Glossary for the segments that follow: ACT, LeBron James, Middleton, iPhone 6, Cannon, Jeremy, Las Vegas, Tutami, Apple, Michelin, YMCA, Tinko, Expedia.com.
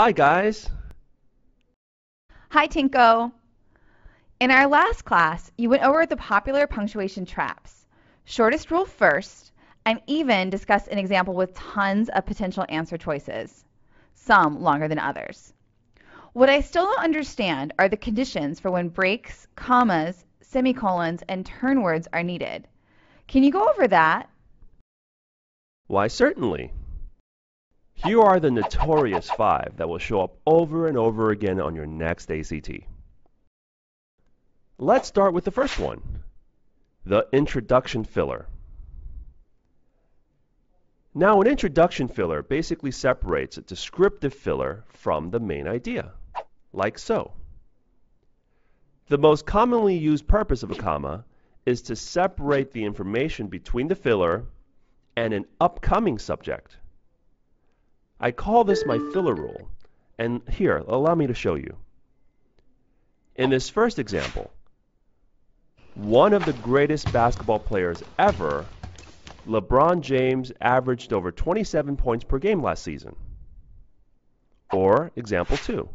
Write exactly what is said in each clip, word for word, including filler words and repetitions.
Hi guys. Hi Tinko. In our last class, you went over the popular punctuation traps, shortest rule first, and even discussed an example with tons of potential answer choices, some longer than others. What I still don't understand are the conditions for when breaks, commas, semicolons, and turn words are needed. Can you go over that? Why, certainly. Here are the notorious five that will show up over and over again on your next A C T. Let's start with the first one, the introduction filler. Now, an introduction filler basically separates a descriptive filler from the main idea, like so. The most commonly used purpose of a comma is to separate the information between the filler and an upcoming subject. I call this my filler rule, and here, allow me to show you. In this first example, one of the greatest basketball players ever, LeBron James averaged over twenty-seven points per game last season. Or example two,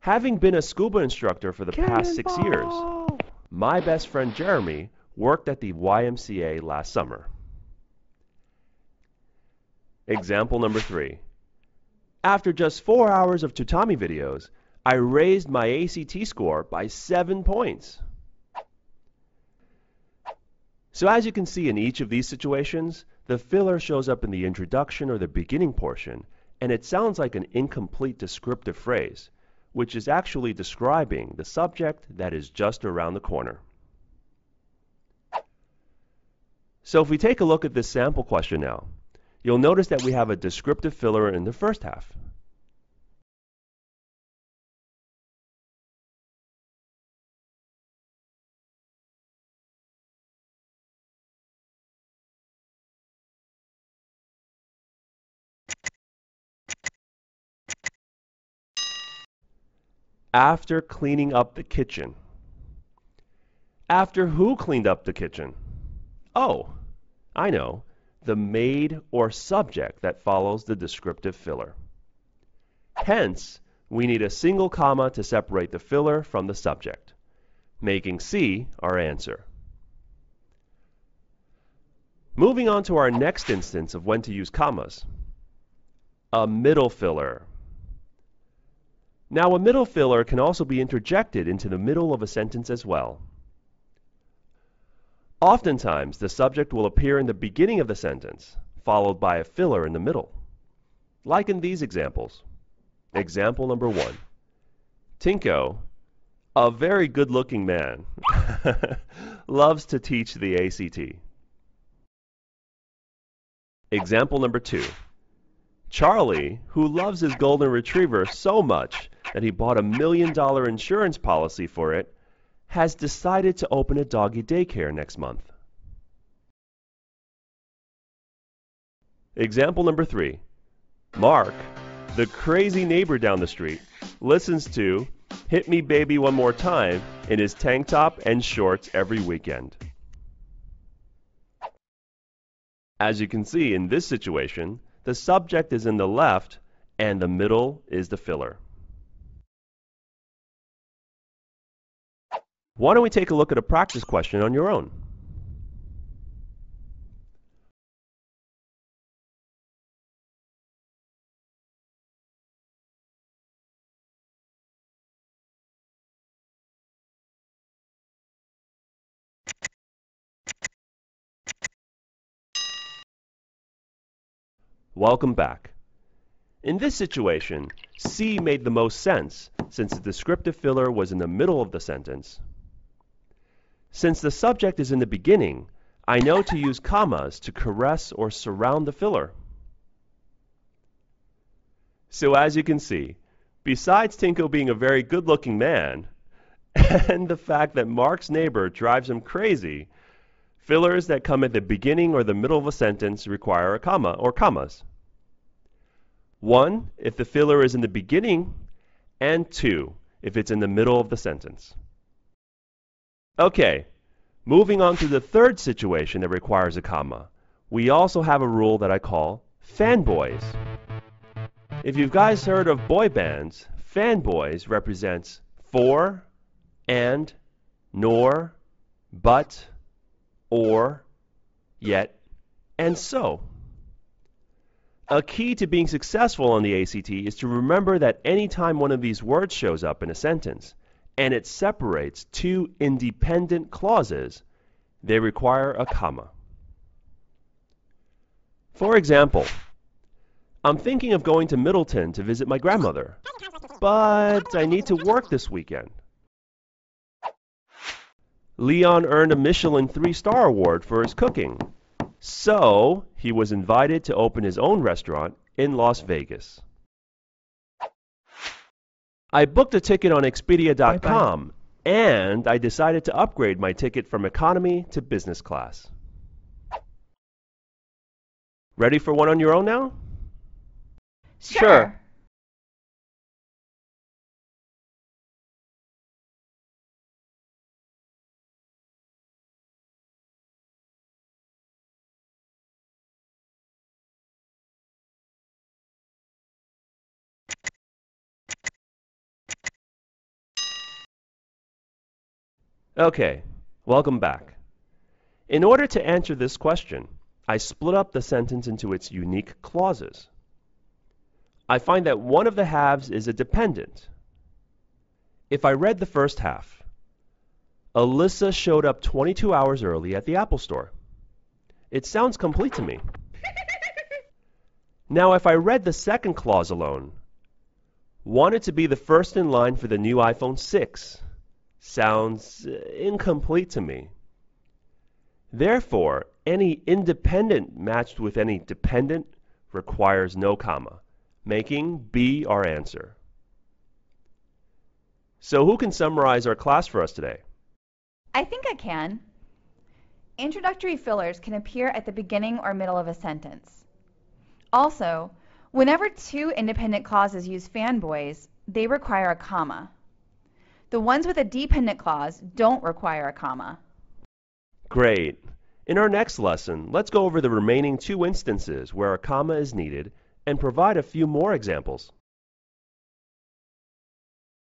having been a scuba instructor for the Cannon past six ball. years, my best friend Jeremy worked at the Y M C A last summer. Example number three. After just four hours of Tutami videos, I raised my A C T score by seven points. So as you can see in each of these situations, the filler shows up in the introduction or the beginning portion, and it sounds like an incomplete descriptive phrase, which is actually describing the subject that is just around the corner. So if we take a look at this sample question now, you'll notice that we have a descriptive filler in the first half. After cleaning up the kitchen. After who cleaned up the kitchen? Oh, I know. The maid or subject that follows the descriptive filler. Hence, we need a single comma to separate the filler from the subject, making C our answer. Moving on to our next instance of when to use commas, a middle filler. Now, a middle filler can also be interjected into the middle of a sentence as well. Oftentimes, the subject will appear in the beginning of the sentence, followed by a filler in the middle, like in these examples. Example number one, Tinko, a very good-looking man, loves to teach the A C T. Example number two, Charlie, who loves his golden retriever so much that he bought a million-dollar insurance policy for it, has decided to open a doggy daycare next month. Example number three. Mark, the crazy neighbor down the street, listens to Hit Me Baby One More Time in his tank top and shorts every weekend. As you can see in this situation, the subject is in the left and the middle is the filler. Why don't we take a look at a practice question on your own? Welcome back. In this situation, C made the most sense since the descriptive filler was in the middle of the sentence. Since the subject is in the beginning, I know to use commas to caress or surround the filler. So as you can see, besides Tinko being a very good-looking man, and the fact that Mark's neighbor drives him crazy, fillers that come at the beginning or the middle of a sentence require a comma or commas. One, if the filler is in the beginning, and two, if it's in the middle of the sentence. Okay, moving on to the third situation that requires a comma. We also have a rule that I call fanboys. If you've guys heard of boy bands, fanboys represents for, and, nor, but, or, yet, and so. A key to being successful on the A C T is to remember that any time one of these words shows up in a sentence and it separates two independent clauses, they require a comma. For example, I'm thinking of going to Middleton to visit my grandmother, but I need to work this weekend. Leon earned a Michelin three-star award for his cooking, so he was invited to open his own restaurant in Las Vegas. I booked a ticket on Expedia dot com and I decided to upgrade my ticket from economy to business class. Ready for one on your own now? Sure. sure. Okay, welcome back. In order to answer this question, I split up the sentence into its unique clauses. I find that one of the halves is a dependent. If I read the first half, Alyssa showed up twenty-two hours early at the Apple store. It sounds complete to me. Now, if I read the second clause alone, wanted to be the first in line for the new iPhone six. Sounds incomplete to me. Therefore, any independent matched with any dependent requires no comma, making B our answer. So who can summarize our class for us today? I think I can. Introductory fillers can appear at the beginning or middle of a sentence. Also, whenever two independent clauses use fanboys, they require a comma. The ones with a dependent clause don't require a comma. Great. In our next lesson, let's go over the remaining two instances where a comma is needed and provide a few more examples.